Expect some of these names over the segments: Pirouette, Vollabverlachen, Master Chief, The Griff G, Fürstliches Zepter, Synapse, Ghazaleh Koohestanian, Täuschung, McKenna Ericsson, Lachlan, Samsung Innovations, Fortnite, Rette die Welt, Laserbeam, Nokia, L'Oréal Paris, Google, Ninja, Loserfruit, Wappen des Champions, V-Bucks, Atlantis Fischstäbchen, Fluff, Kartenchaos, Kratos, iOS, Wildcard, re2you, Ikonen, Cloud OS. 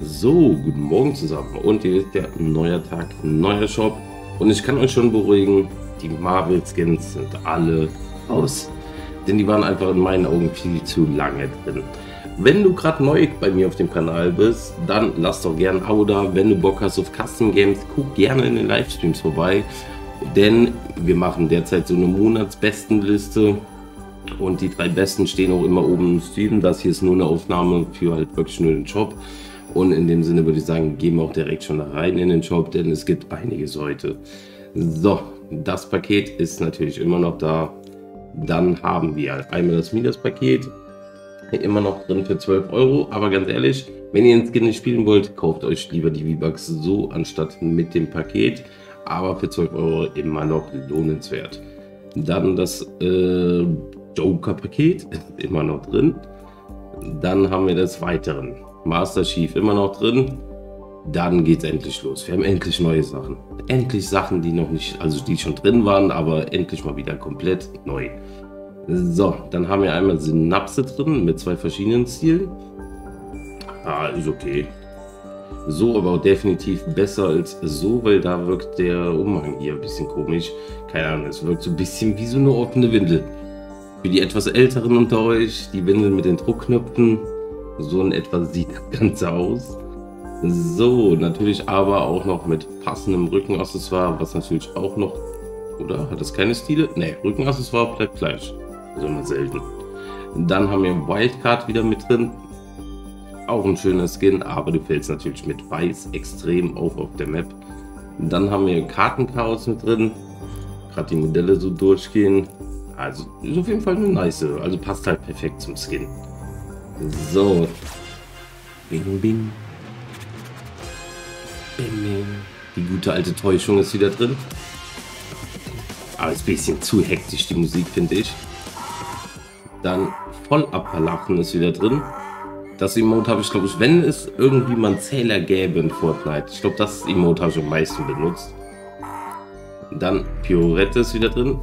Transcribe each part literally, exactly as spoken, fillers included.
So, guten Morgen zusammen und hier ist der neue Tag, neuer Shop und ich kann euch schon beruhigen, die Marvel Skins sind alle aus, denn die waren einfach in meinen Augen viel zu lange drin. Wenn du gerade neu bei mir auf dem Kanal bist, dann lass doch gerne ein Abo da, wenn du Bock hast auf Custom Games, guck gerne in den Livestreams vorbei, denn wir machen derzeit so eine Monatsbestenliste. Und die drei besten stehen auch immer oben im Stream. Das hier ist nur eine Aufnahme für halt wirklich nur den Shop. Und in dem Sinne würde ich sagen, gehen wir auch direkt schon rein in den Shop, denn es gibt einiges heute. So, das Paket ist natürlich immer noch da. Dann haben wir einmal das Midas-Paket. Immer noch drin für zwölf Euro. Aber ganz ehrlich, wenn ihr den Skin nicht spielen wollt, kauft euch lieber die V-Bucks so anstatt mit dem Paket. Aber für zwölf Euro immer noch lohnenswert. Dann das äh, Joker-Paket ist immer noch drin. Dann haben wir des Weiteren Master Chief immer noch drin. Dann geht es endlich los. Wir haben endlich neue Sachen. Endlich Sachen, die noch nicht, also die schon drin waren, aber endlich mal wieder komplett neu. So, dann haben wir einmal Synapse drin mit zwei verschiedenen Stilen. Ah, ist okay. So, aber auch definitiv besser als so, weil da wirkt der Umhang hier ein bisschen komisch. Keine Ahnung, es wirkt so ein bisschen wie so eine offene Windel. Für die etwas Älteren unter euch, die Windel mit den Druckknöpfen, so in etwa sieht das Ganze aus. So, natürlich aber auch noch mit passendem Rückenaccessoire, was natürlich auch noch, oder hat das keine Stile? Ne, Rückenaccessoire bleibt gleich, also immer selten. Dann haben wir Wildcard wieder mit drin, auch ein schöner Skin, aber du fällst natürlich mit Weiß extrem auf auf der Map. Dann haben wir Kartenchaos mit drin, gerade die Modelle so durchgehen. Also ist auf jeden Fall eine nice, also passt halt perfekt zum Skin. So. Bing, bing. Bing, bing. Die gute alte Täuschung ist wieder drin. Aber ist ein bisschen zu hektisch die Musik, finde ich. Dann Vollabverlachen ist wieder drin. Das Emote habe ich, glaube ich, wenn es irgendwie mal einen Zähler gäbe in Fortnite. Ich glaube, das Emote habe ich am meisten benutzt. Dann Pirouette ist wieder drin.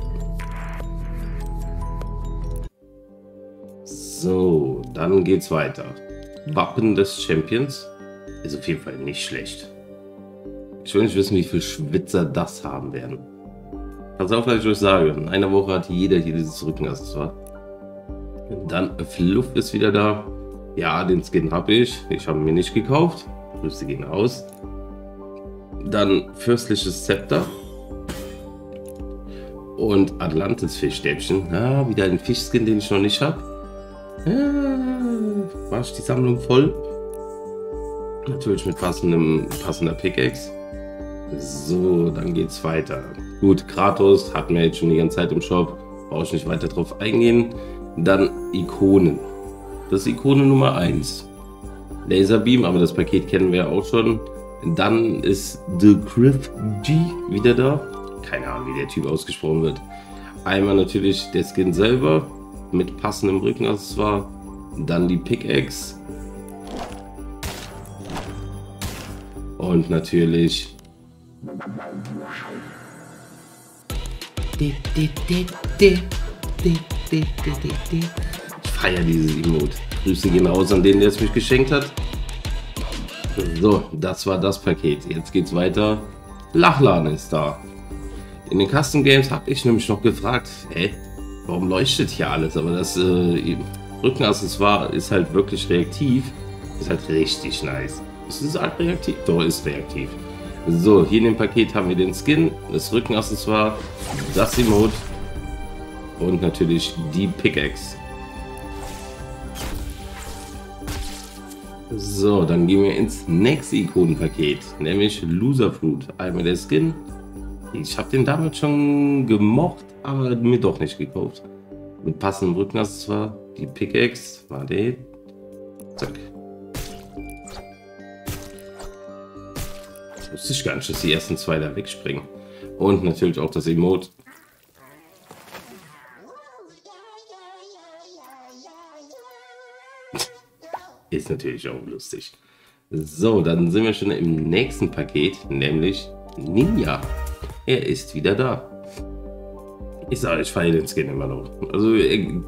So, dann geht's weiter. Wappen des Champions ist auf jeden Fall nicht schlecht. Ich will nicht wissen, wie viele Schwitzer das haben werden. Pass auf, was ich euch sage. In einer Woche hat jeder hier dieses Rückenaccessoire. Dann Fluff ist wieder da. Ja, den Skin habe ich. Ich habe ihn mir nicht gekauft. Grüße gehen aus. Dann Fürstliches Zepter. Und Atlantis Fischstäbchen. Ah, wieder ein Fischskin, den ich noch nicht habe. Ja, wasch die Sammlung voll. Natürlich mit passendem, passender Pickaxe. So, dann geht's weiter. Gut, Kratos hatten wir jetzt schon die ganze Zeit im Shop. Brauche ich nicht weiter drauf eingehen. Dann Ikonen. Das ist Ikone Nummer eins. Laserbeam, aber das Paket kennen wir ja auch schon. Dann ist The Griff G wieder da. Keine Ahnung, wie der Typ ausgesprochen wird. Einmal natürlich der Skin selber. Mit passendem Rückenaccessoire, dann die Pickaxe und natürlich ich feiere dieses Emote. Grüße gehen raus an den, der es mich geschenkt hat. So, das war das Paket. Jetzt geht's weiter. Lachlan ist da. In den Custom Games habe ich nämlich noch gefragt, hey, warum leuchtet hier alles? Aber das äh, Rückenaccessoire ist halt wirklich reaktiv. Ist halt richtig nice. Ist es halt reaktiv? Doch, ist reaktiv. So, hier in dem Paket haben wir den Skin, das Rückenaccessoire, das Emote und natürlich die Pickaxe. So, dann gehen wir ins nächste Ikonenpaket, nämlich Loserfruit. Einmal der Skin. Ich habe den damals schon gemocht, aber mir doch nicht gekauft. Mit passendem Rückenaccessoire, die Pickaxe, warte, zack. Das wusste ich gar nicht, dass die ersten zwei da wegspringen. Und natürlich auch das Emote. Ist natürlich auch lustig. So, dann sind wir schon im nächsten Paket, nämlich Ninja. Er ist wieder da. Ich sage, ich feiere den Skin immer noch. Also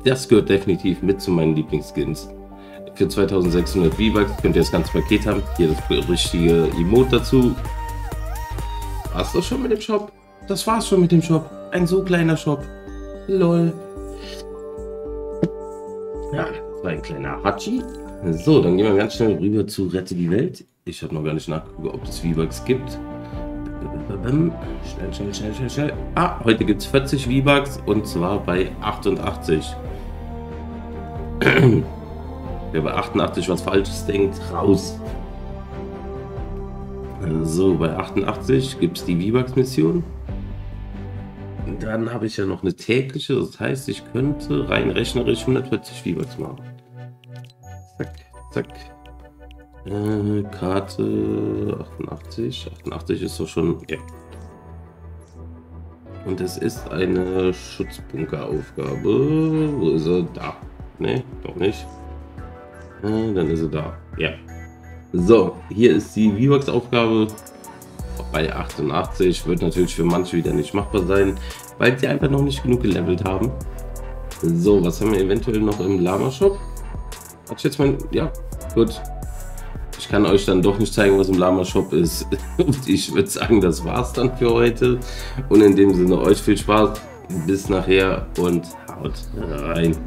das gehört definitiv mit zu meinen Lieblingsskins. Für zweitausendsechshundert V-Bucks könnt ihr das ganze Paket haben. Hier das richtige Emote dazu. War's das schon mit dem Shop? Das war's schon mit dem Shop. Ein so kleiner Shop. Lol. Ja, das war ein kleiner Hachi. So, dann gehen wir ganz schnell rüber zu Rette die Welt. Ich habe noch gar nicht nachgeguckt, ob es V-Bucks gibt. Schnell, schnell, schnell, schnell, schnell. Ah, heute gibt es vierzig V-Bucks und zwar bei achtundachtzig. Wer bei achtundachtzig was Falsches denkt, raus. So, bei achtundachtzig gibt es die V-Bucks-Mission. Dann habe ich ja noch eine tägliche, das heißt, ich könnte rein rechnerisch hundertvierzig V-Bucks machen. Zack, zack. Äh, Karte achtundachtzig. achtundachtzig ist doch schon. Ja. Und es ist eine Schutzbunkeraufgabe. Wo ist er? Da. Ne, doch nicht. Äh, dann ist er da. Ja. So, hier ist die V-Bucks-Aufgabe. Bei achtundachtzig wird natürlich für manche wieder nicht machbar sein, weil sie einfach noch nicht genug gelevelt haben. So, was haben wir eventuell noch im Lama-Shop? Hat ich jetzt mein. Ja, gut. Ich kann euch dann doch nicht zeigen, was im Lama-Shop ist. Und ich würde sagen, das war's dann für heute. Und in dem Sinne, euch viel Spaß. Bis nachher und haut rein.